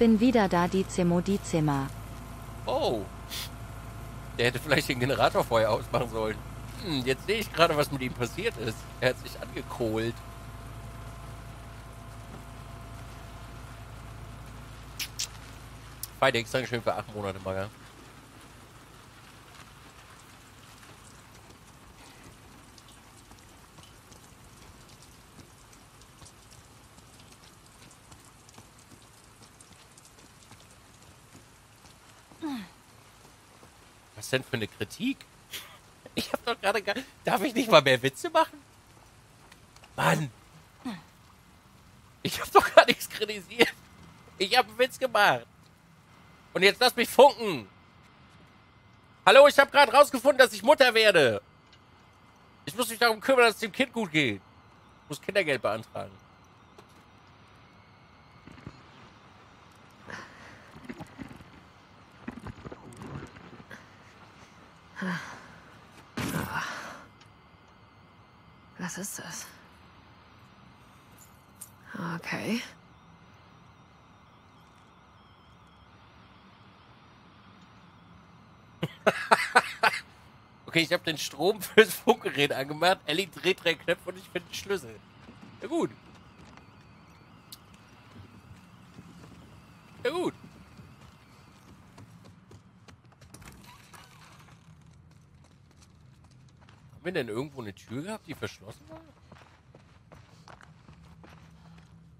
Bin wieder da, Dizema. Oh. Der hätte vielleicht den Generator vorher ausmachen sollen. Hm, jetzt sehe ich gerade, was mit ihm passiert ist. Er hat sich angekohlt. Fidex, Dankeschön für 8 Monate, Maga. Was denn für eine Kritik? Ich hab doch gerade gar... Darf ich nicht mal mehr Witze machen? Mann! Ich hab doch gar nichts kritisiert. Ich hab einen Witz gemacht. Und jetzt lass mich funken. Hallo, ich hab gerade rausgefunden, dass ich Mutter werde. Ich muss mich darum kümmern, dass es dem Kind gut geht. Ich muss Kindergeld beantragen. Was ist das? Okay. Okay, ich habe den Strom fürs Funkgerät angemacht. Ellie dreht 3 Knöpfe und ich finde den Schlüssel. Ja gut. Ja gut. Haben wir denn irgendwo eine Tür gehabt, die verschlossen war?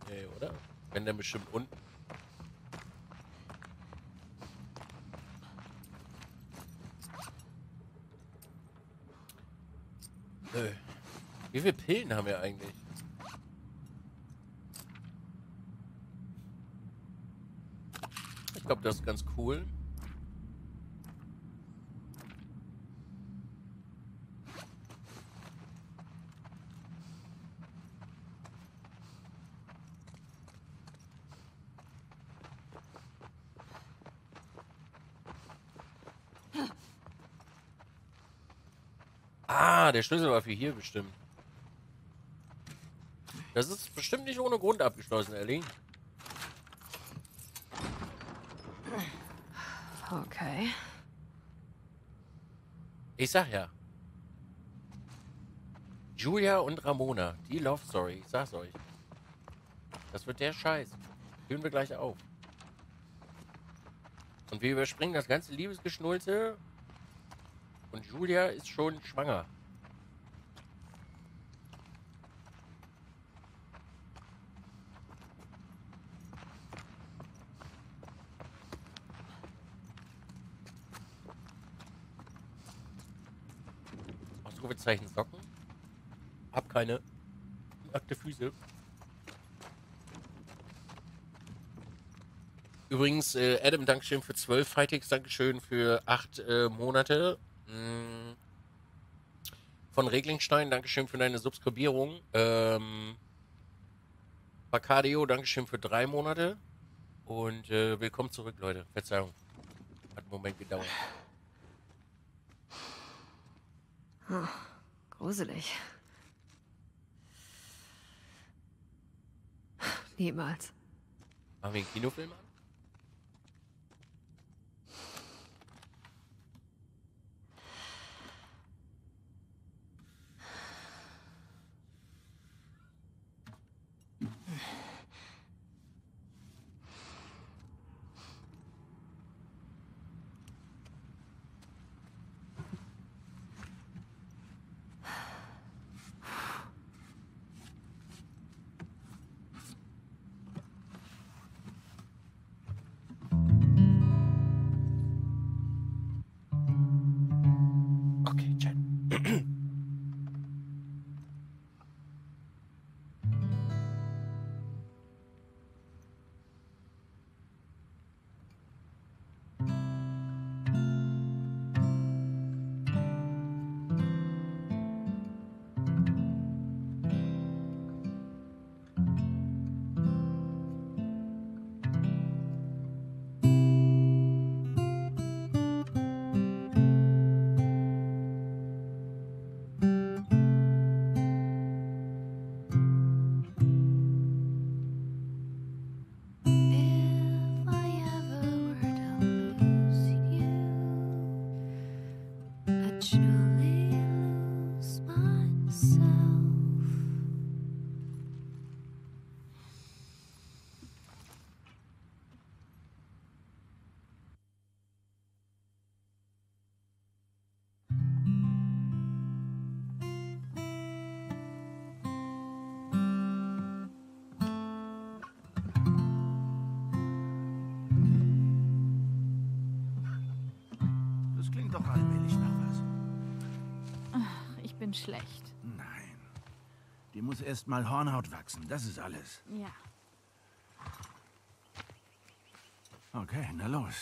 Nee, oder? Wenn dann bestimmt unten. Nö. Wie viele Pillen haben wir eigentlich? Ich glaube, das ist ganz cool. Ah, der Schlüssel war für hier bestimmt. Das ist bestimmt nicht ohne Grund abgeschlossen, Ellie. Okay. Ich sag ja. Julia und Ramona, die Love Story, ich sag's euch. Das wird der Scheiß. Hören wir gleich auf. Und wir überspringen das ganze Liebesgeschnulze. Und Julia ist schon schwanger. Ausrufezeichen Socken. Hab keine nackte Füße. Übrigens, Adam, Dankeschön für 12 Fightix, Dankeschön für 8 Monate. Von Reglingstein, Dankeschön für deine Subskribierung. Bacadio, Dankeschön für 3 Monate. Und willkommen zurück, Leute. Verzeihung. Hat einen Moment gedauert. Oh, gruselig. Niemals. Machen wir einen Kinofilm an? Schlecht. Nein. Die muss erst mal Hornhaut wachsen, das ist alles. Ja. Okay, na los.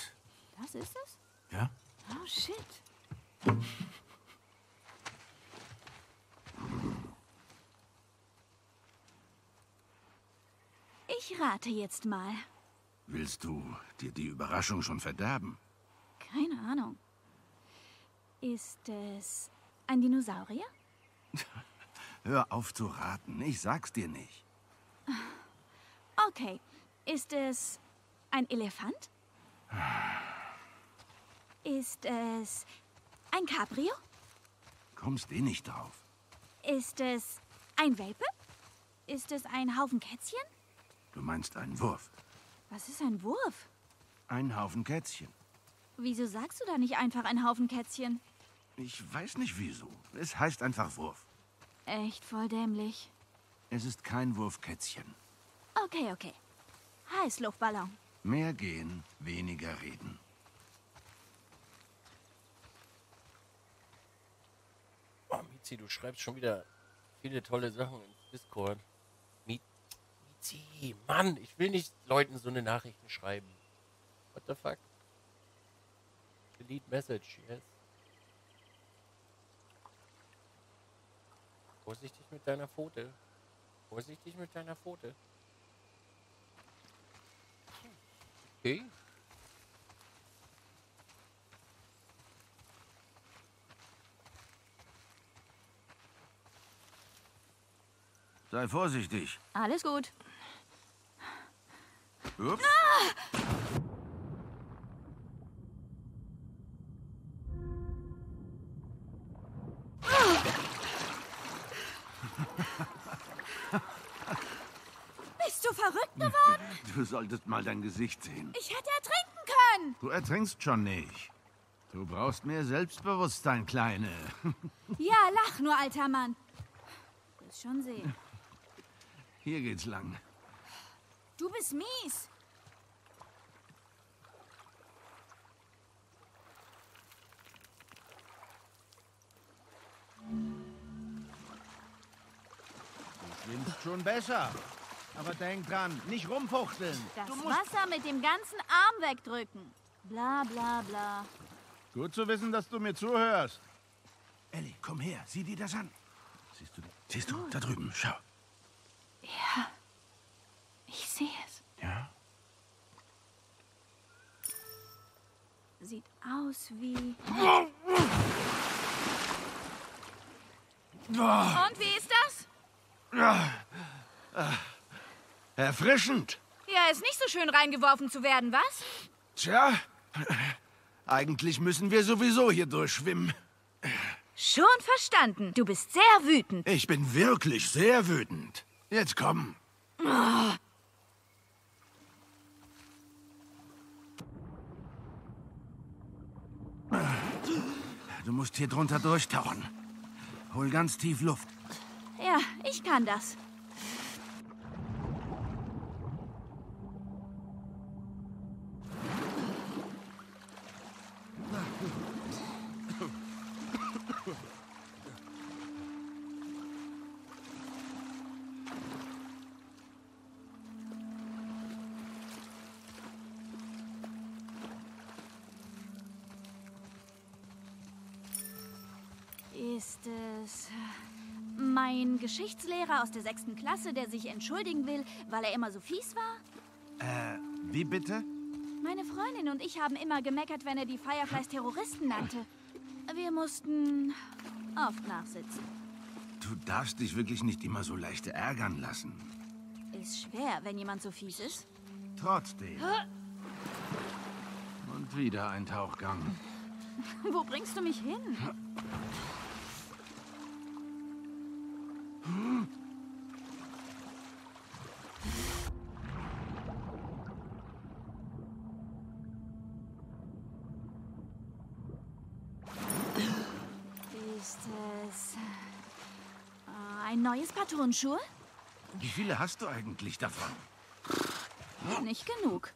Das ist es? Ja. Oh, shit. Ich rate jetzt mal. Willst du dir die Überraschung schon verderben? Keine Ahnung. Ist es ein Dinosaurier? Hör auf zu raten, ich sag's dir nicht. Okay, ist es ein Elefant? Ist es ein Cabrio? Kommst eh nicht drauf. Ist es ein Welpe? Ist es ein Haufen Kätzchen? Du meinst einen Wurf. Was ist ein Wurf? Ein Haufen Kätzchen. Wieso sagst du da nicht einfach ein Haufen Kätzchen? Ich weiß nicht wieso. Es heißt einfach Wurf. Echt voll dämlich. Es ist kein Wurfkätzchen. Okay, okay. Heißluftballon. Mehr gehen, weniger reden. Oh, Mizi, du schreibst schon wieder viele tolle Sachen im Discord. Mizi, Mann, ich will nicht Leuten so eine Nachrichten schreiben. What the fuck? Delete message, yes. Vorsichtig mit deiner Pfote. Vorsichtig mit deiner Pfote. Okay. Sei vorsichtig. Alles gut. Ups. Ah! Du solltest mal dein Gesicht sehen. Ich hätte ertrinken können. Du ertrinkst schon nicht. Du brauchst mehr Selbstbewusstsein, Kleine. Ja, lach nur, alter Mann. Du willst schon sehen. Hier geht's lang. Du bist mies. Du schwimmst schon besser. Aber denk dran, nicht rumfuchteln. Das Wasser mit dem ganzen Arm wegdrücken. Bla, bla, bla. Gut zu wissen, dass du mir zuhörst. Ellie, komm her, sieh dir das an. Siehst du, da drüben, schau. Ja, ich sehe es. Ja? Sieht aus wie... Und wie ist das? Erfrischend. Ja, ist nicht so schön reingeworfen zu werden, was? Tja, eigentlich müssen wir sowieso hier durchschwimmen. Schon verstanden. Du bist sehr wütend. Ich bin wirklich sehr wütend. Jetzt komm. Oh. Du musst hier drunter durchtauchen. Hol ganz tief Luft. Ja, ich kann das. Ist es mein Geschichtslehrer aus der 6. Klasse, der sich entschuldigen will, weil er immer so fies war? Wie bitte? Meine Freundin und ich haben immer gemeckert, wenn er die Fireflies Terroristen nannte. Wir mussten oft nachsitzen. Du darfst dich wirklich nicht immer so leicht ärgern lassen. Ist schwer, wenn jemand so fies ist. Trotzdem. Und wieder ein Tauchgang. Wo bringst du mich hin? ein neues Paar Turnschuhe? Wie viele hast du eigentlich davon? Nicht genug.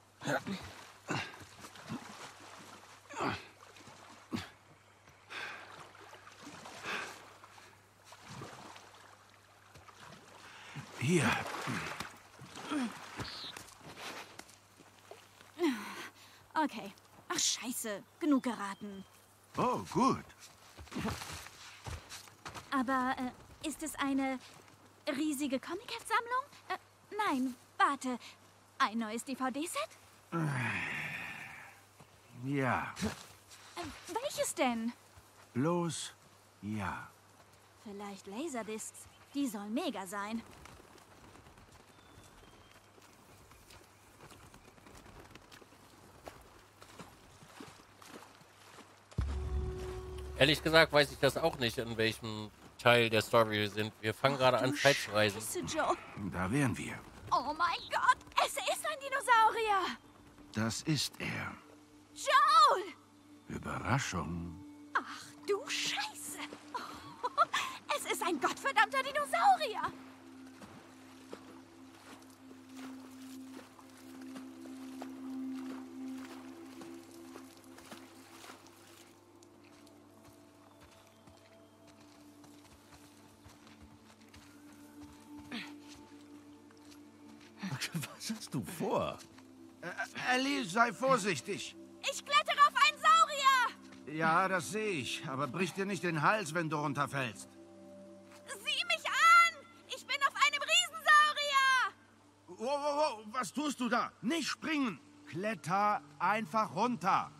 Hier. Okay. Ach, scheiße. Genug geraten. Oh, gut. Aber ist es eine riesige Comic-Heft-Sammlung? Nein, warte. Ein neues DVD-Set? Ja. Welches denn? Bloß ja. Vielleicht Laserdiscs. Die sollen mega sein. Ehrlich gesagt weiß ich das auch nicht, in welchem Teil der Story wir sind. Wir fangen gerade an, Zeit zu reisen. Da wären wir. Oh mein Gott, es ist ein Dinosaurier. Das ist er. Joel! Überraschung. Ach du Scheiße. Oh, es ist ein gottverdammter Dinosaurier. Was hast du vor? Ellie, sei vorsichtig. Ich klettere auf einen Saurier! Ja, das sehe ich. Aber brich dir nicht den Hals, wenn du runterfällst. Sieh mich an! Ich bin auf einem Riesensaurier! Wow, wow, wow. Was tust du da? Nicht springen! Kletter einfach runter.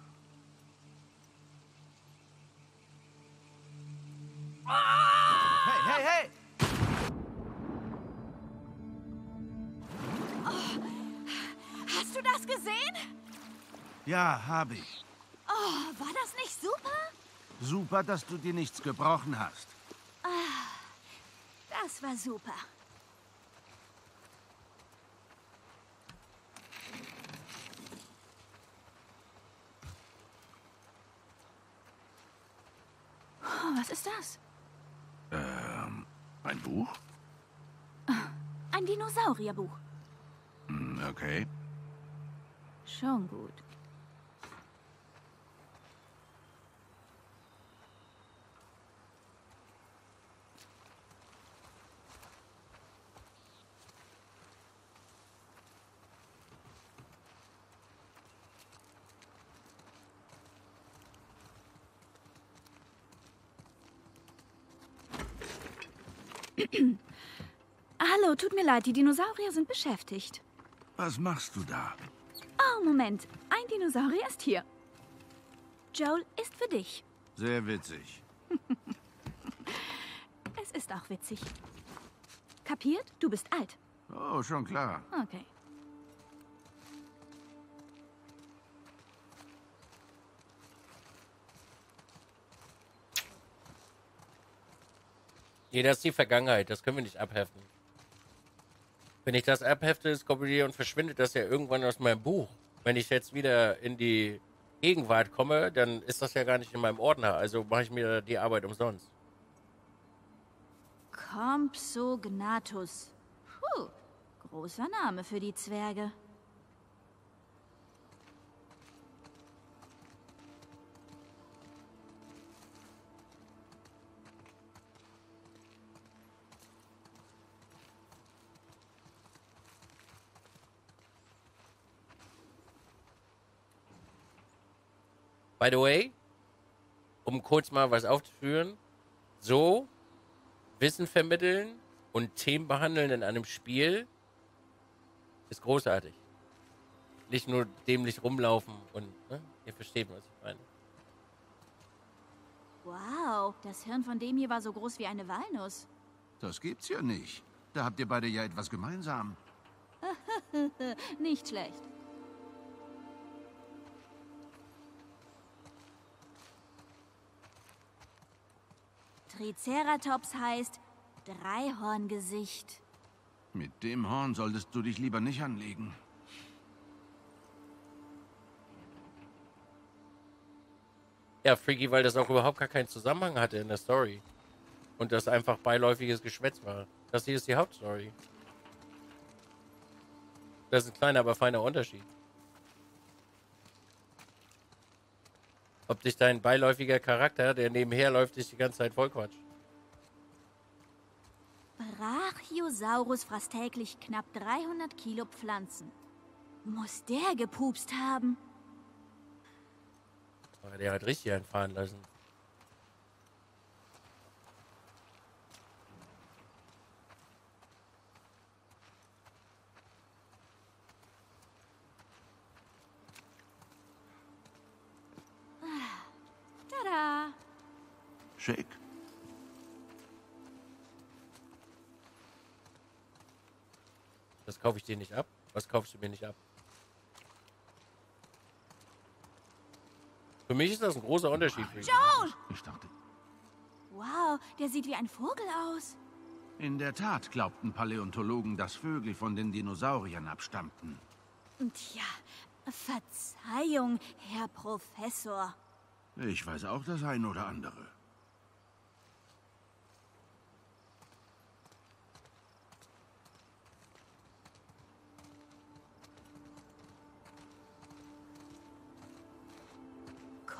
Ah! Hey, hey, hey! Hast du das gesehen? Ja, habe ich. Oh, war das nicht super? Super, dass du dir nichts gebrochen hast. Ah, das war super. Oh, was ist das? Ein Buch? Ein Dinosaurierbuch. Okay. Schon gut. Hallo, tut mir leid, die Dinosaurier sind beschäftigt. Was machst du da? Oh, Moment. Ein Dinosaurier ist hier. Joel ist für dich. Sehr witzig. Es ist auch witzig. Kapiert? Du bist alt. Oh, schon klar. Okay. Nee, das ist die Vergangenheit. Das können wir nicht abheften. Wenn ich das abhefte, ist kopiere und verschwindet das ja irgendwann aus meinem Buch. Wenn ich jetzt wieder in die Gegenwart komme, dann ist das ja gar nicht in meinem Ordner. Also mache ich mir die Arbeit umsonst. Kompsognathus. Puh, großer Name für die Zwerge. By the way, um kurz mal was aufzuführen, so Wissen vermitteln und Themen behandeln in einem Spiel ist großartig. Nicht nur dämlich rumlaufen und, ne, ihr versteht, was ich meine. Wow, das Hirn von dem hier war so groß wie eine Walnuss. Das gibt's ja nicht. Da habt ihr beide ja etwas gemeinsam. Nicht schlecht. Triceratops heißt Dreihorngesicht. Mit dem Horn solltest du dich lieber nicht anlegen. Ja, freaky, weil das auch überhaupt gar keinen Zusammenhang hatte in der Story. und das einfach beiläufiges Geschwätz war. Das hier ist die Hauptstory. Das ist ein kleiner, aber feiner Unterschied. Ob dich dein beiläufiger Charakter, der nebenher läuft, dich die ganze Zeit vollquatscht. Brachiosaurus fraß täglich knapp 300 Kilo Pflanzen. Muss der gepupst haben? Der hat richtig einfahren lassen. Tada! Schick. Das kaufe ich dir nicht ab. Was kaufst du mir nicht ab? Für mich ist das ein großer Unterschied. Joel! Ich dachte. Wow, der sieht wie ein Vogel aus. In der Tat glaubten Paläontologen, dass Vögel von den Dinosauriern abstammten. Tja, Verzeihung, Herr Professor. Ich weiß auch das ein oder andere.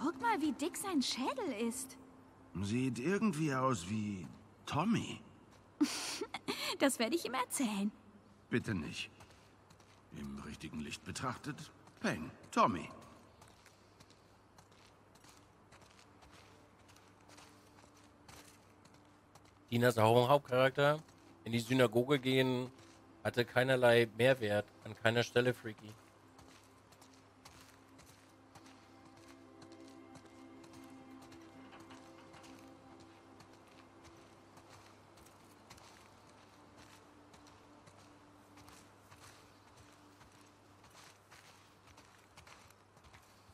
Guck mal, wie dick sein Schädel ist. Sieht irgendwie aus wie Tommy. Das werde ich ihm erzählen. Bitte nicht. Im richtigen Licht betrachtet, Peng, Tommy. Dinosaurier-Hauptcharakter. In die Synagoge gehen hatte keinerlei Mehrwert. An keiner Stelle freaky.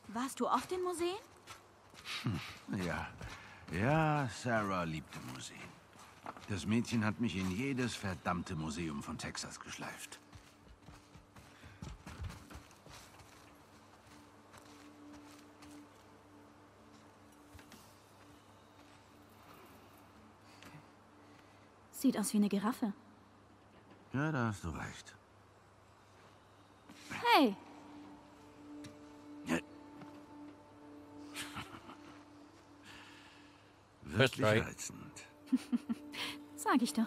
Warst du oft in Museen? Ja. Ja, Sarah liebte Museen. Das Mädchen hat mich in jedes verdammte Museum von Texas geschleift. Sieht aus wie eine Giraffe. Ja, da hast du recht. Hey! Wirklich reizend. Sag ich doch.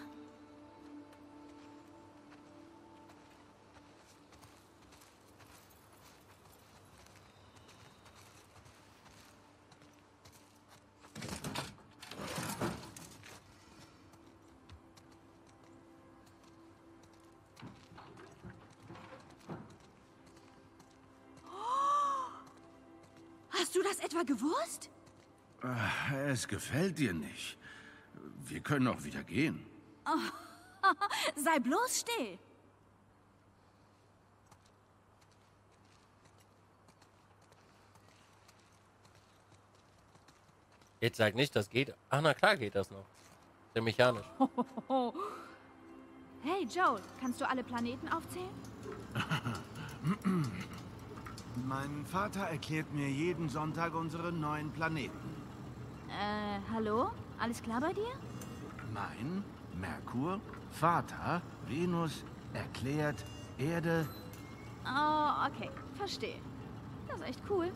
Hast du das etwa gewusst? Es gefällt dir nicht. Wir können auch wieder gehen. Oh, sei bloß still. Jetzt sag nicht, das geht. Ach, na klar geht das noch. Sehr mechanisch. Hey, Joel, kannst du alle Planeten aufzählen? Mein Vater erklärt mir jeden Sonntag unsere neuen Planeten. Hallo? Alles klar bei dir? Nein, Merkur, Vater, Venus, erklärt, Erde. Oh, okay. Verstehe. Das ist echt cool.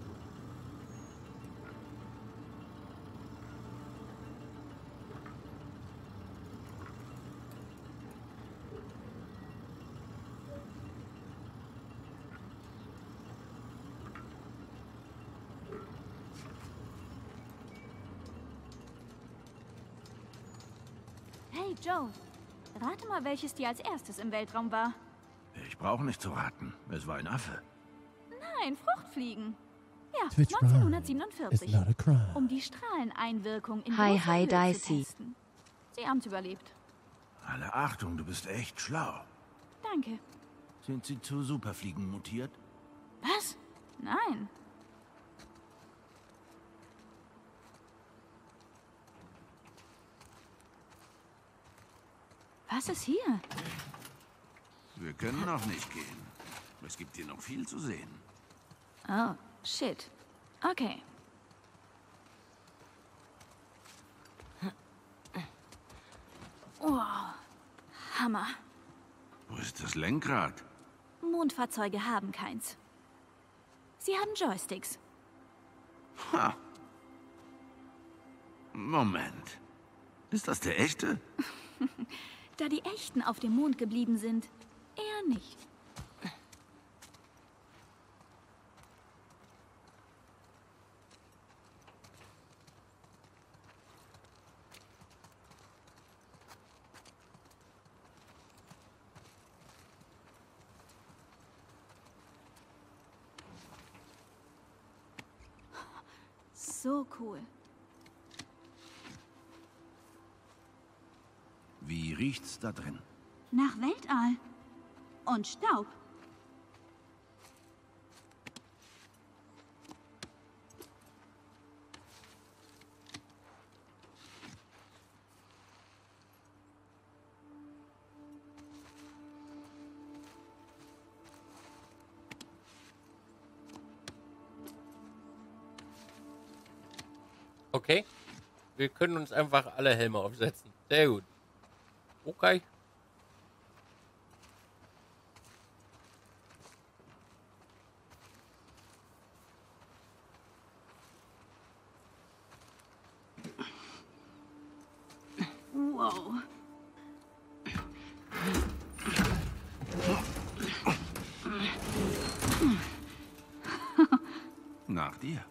Joe, rate mal, welches Tier als erstes im Weltraum war. Ich brauche nicht zu raten. Es war ein Affe. Nein, Fruchtfliegen. Ja, Twitch 1947. Um die Strahleneinwirkung in der zu testen. Sie haben es überlebt. Alle Achtung, du bist echt schlau. Danke. Sind sie zu Superfliegen mutiert? Was? Nein. Was ist hier? Wir können noch nicht gehen. Es gibt hier noch viel zu sehen. Oh, shit. Okay. Wow, Hammer. Wo ist das Lenkrad? Mondfahrzeuge haben keins. Sie haben Joysticks. Ha. Moment. Ist das der echte? Da die Echten auf dem Mond geblieben sind, eher nicht. So cool. Wie riecht's da drin? Nach Weltall. Und Staub. Okay, wir können uns einfach alle Helme aufsetzen. Sehr gut. Okay. Wow. Nach dir.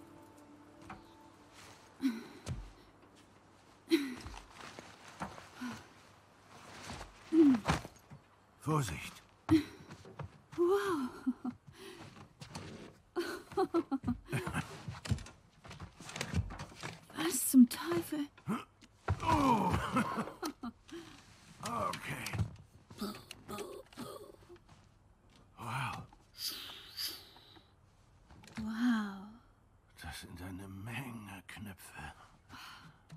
Vorsicht. Wow. Was zum Teufel? Oh. Okay. Wow. Wow. Das sind eine Menge Knöpfe.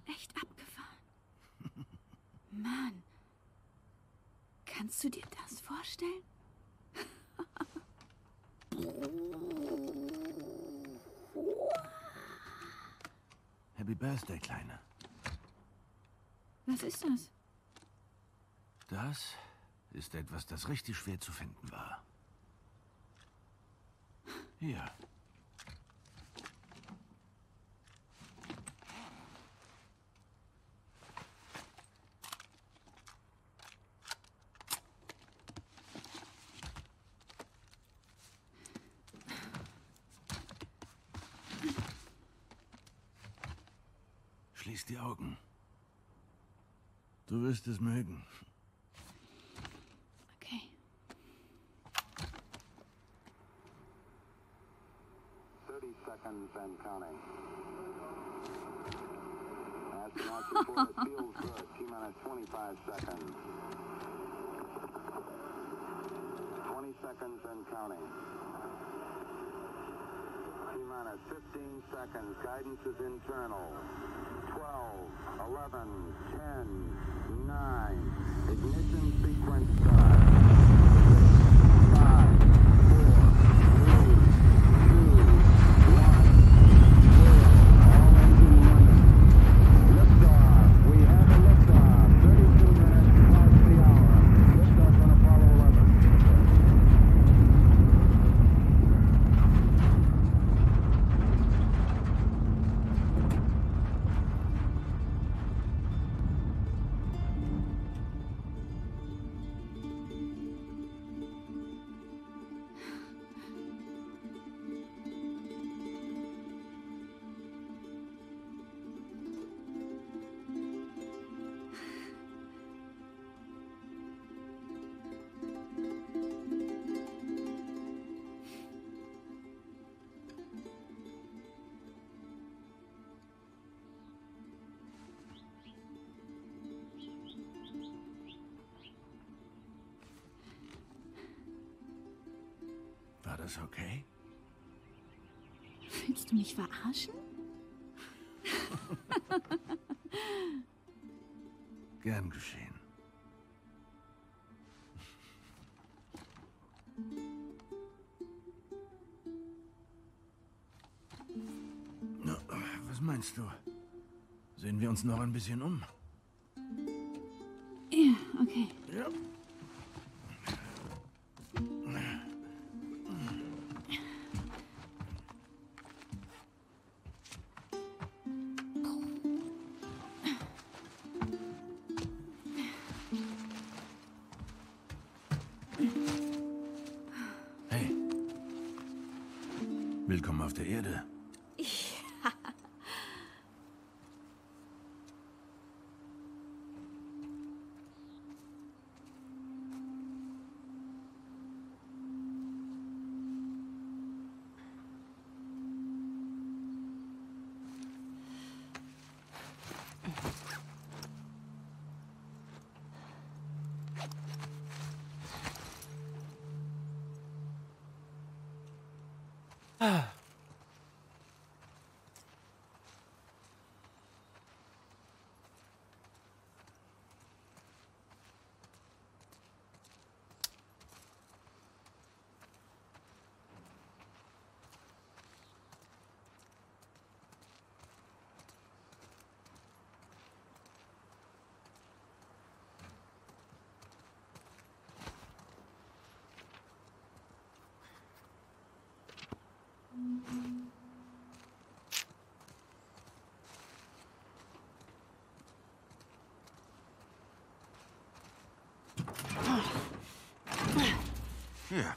Echt abgefahren. Mann. Kannst du dir das vorstellen? Happy Birthday, Kleine. Was ist das? Das ist etwas, das richtig schwer zu finden war. Hier. Schließ die Augen. Du wirst es mögen. Okay. T-minus 15 seconds. Guidance is internal. 12, 11, 10, 9. Ignition sequence start. 5, 4, 3, 2, 1. All engine running. Liftoff. We have a liftoff. 32 minutes past the hour. Liftoff on Apollo 11. War das okay? Willst du mich verarschen? Gern geschehen. Na, was meinst du? Sehen wir uns noch ein bisschen um? Ja. Ja. Hey. Willkommen auf der Erde. Ja. Yeah.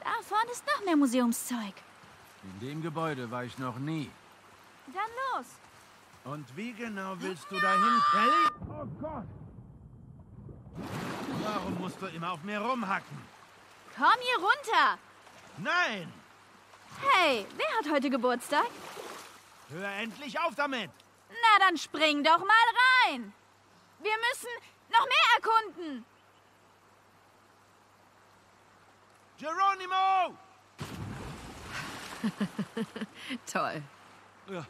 Da vorne ist noch mehr Museumszeug. In dem Gebäude war ich noch nie. Dann los. Und wie genau willst du dahin, Kelly? Oh Gott. Warum musst du immer auf mir rumhacken? Komm hier runter. Nein! Hey, wer hat heute Geburtstag? Hör endlich auf damit! Na, dann spring doch mal rein! Wir müssen noch mehr erkunden! Geronimo! Toll. Ja.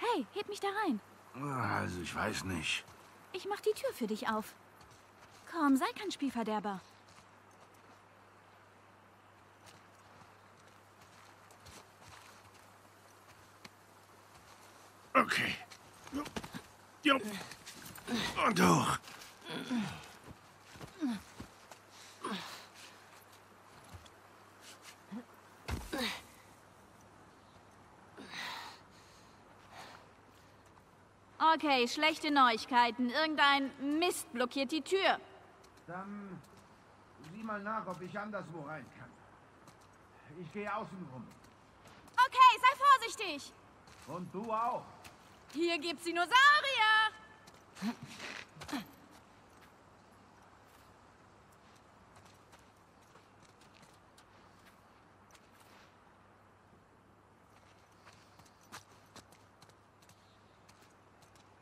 Hey, heb mich da rein. Also, ich weiß nicht. Ich mach die Tür für dich auf. Komm, sei kein Spielverderber. Okay. Jupp. Und hoch. Okay, schlechte Neuigkeiten. Irgendein Mist blockiert die Tür. Dann sieh mal nach, ob ich anderswo rein kann. Ich gehe außen rum. Okay, sei vorsichtig. Und du auch. Hier gibt's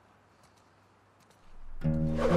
Dinosaurier.